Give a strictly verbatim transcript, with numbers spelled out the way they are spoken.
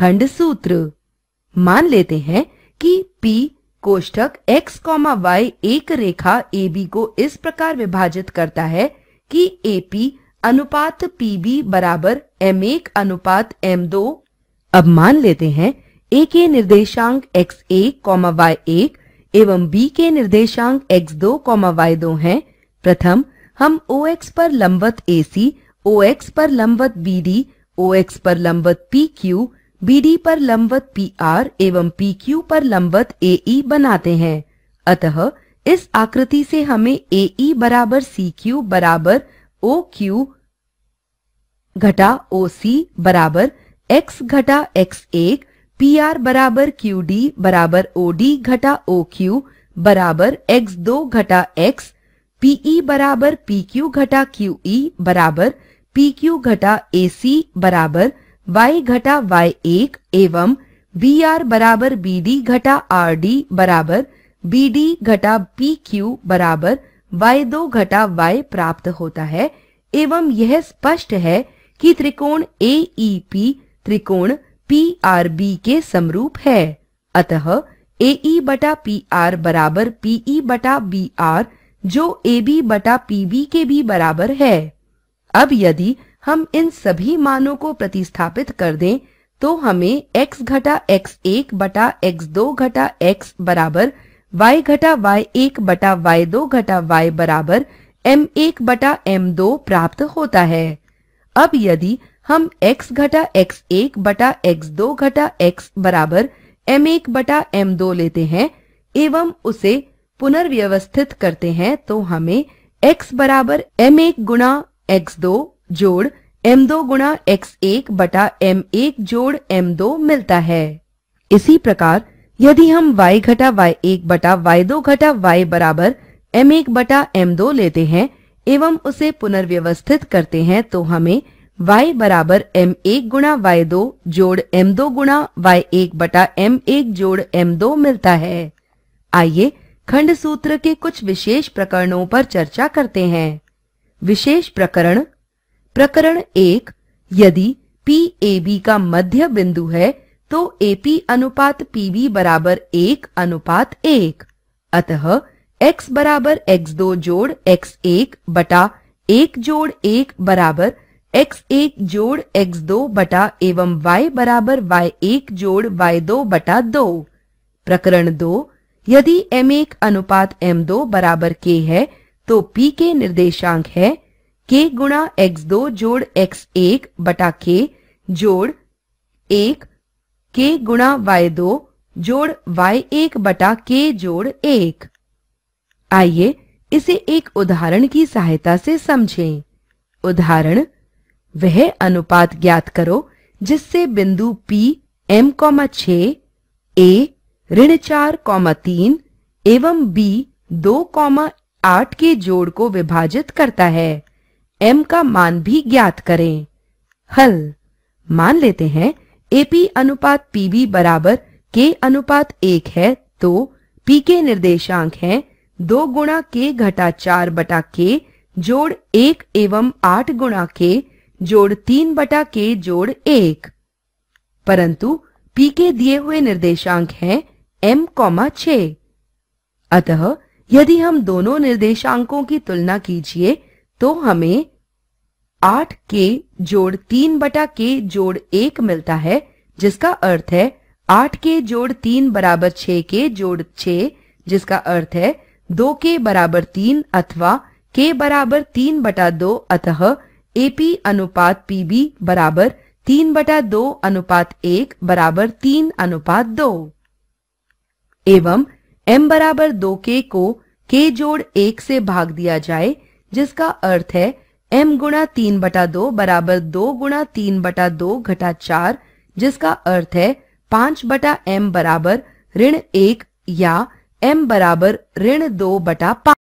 खंड सूत्र। मान लेते हैं कि P कोष्ठक x, y एक रेखा A B को इस प्रकार विभाजित करता है कि A P अनुपात P B बराबर M एक अनुपात M दो। अब मान लेते हैं A के निर्देशांक x एक, y एक एवं B के निर्देशांक x दो, y दो हैं। प्रथम हम O X पर लंबवत A C, O X पर लंबवत B D, O X पर लंबवत P Q, B D पर लंबवत P R एवं P Q पर लंबवत A E बनाते हैं। अतः इस आकृति से हमें A E बराबर C Q बराबर O Q घटा O C बराबर X घटा X एक, P R बराबर Q D बराबर O D घटा O Q बराबर X दो घटा X, P E बराबर P Q घटा Q E बराबर P Q घटा A C बराबर Y घटा Y एक एवं B R बराबर B D घटा R D बराबर B D घटा P Q बराबर Y दो घटा Y प्राप्त होता है। एवं यह स्पष्ट है कि त्रिकोण A E P त्रिकोण P R B के समरूप है। अतः A E बटा P R बराबर P E बटा B R जो A B बटा P B के भी बराबर है। अब यदि हम इन सभी मानों को प्रतिस्थापित कर दें तो हमें x घटा x एक बटा x दो घटा x बराबर y घटा y एक बटा y दो घटा y बराबर m एक बटा m दो प्राप्त होता है। अब यदि हम x घटा x एक बटा x दो घटा x बराबर m एक बटा m दो लेते हैं एवं उसे पुनर्व्यवस्थित करते हैं तो हमें x बराबर m एक गुणा x दो जोड़ m दो गुणा x एक बटा m एक जोड़ m दो मिलता है। इसी प्रकार यदि हम y घटा y एक बटा y दो घटा y बराबर m एक बटा m दो लेते हैं एवं उसे पुनर्व्यवस्थित करते हैं तो हमें y बराबर m एक गुणा y दो जोड़ m दो गुणा y एक बटा m एक जोड़ m दो मिलता है। आइए खंड सूत्र के कुछ विशेष प्रकरणों पर चर्चा करते हैं। विशेष प्रकरण प्रकरण एक, यदि P A B का मध्य बिंदु है तो A P अनुपात P B बराबर एक अनुपात एक। अतः x बराबर x दो जोड़ x एक बटा एक जोड़ एक बराबर x एक जोड़ x दो बटा एवं y बराबर y एक जोड़ y दो बटा दो। प्रकरण दो, यदि m एक अनुपात m दो बराबर k है तो P के निर्देशांक है k गुणा x दो जोड़ x एक बटा k जोड़ एक, k गुणा y दो जोड़ y एक बटा k जोड़ एक। आइए इसे एक उदाहरण की सहायता से समझें। उदाहरण, वह अनुपात ज्ञात करो जिससे बिंदु P m, छह, A ऋण चार, तीन एवं B दो, आठ के जोड़ को विभाजित करता है। m का मान भी ज्ञात करें। हल, मान लेते हैं A P अनुपात P B बराबर k अनुपात एक है तो P के निर्देशांक हैं दो गुणा k घटा चार बटा k जोड़ एक एवं आठ गुणा k जोड़ तीन बटा k जोड़ एक। परंतु P के दिए हुए निर्देशांक हैं m, छह। अतः यदि हम दोनों निर्देशांकों की तुलना कीजिए तो हमें आठ के जोड़ तीन बटा के जोड़ एक मिलता है, जिसका अर्थ है आठ के जोड़ तीन बराबर छह के जोड़ छह, जिसका अर्थ है दो के बराबर तीन अथवा के बराबर तीन बटा दो। अतः A P अनुपात P B बराबर तीन बटा दो अनुपात एक बराबर तीन अनुपात दो। एवं m बराबर दो के को k जोड़ एक से भाग दिया जाए, जिसका अर्थ है m गुणा तीन बटा दो बराबर दो गुणा तीन बटा दो घटा चार, जिसका अर्थ है पांच बटा m बराबर ऋण एक या m बराबर ऋण दो बटा पांच।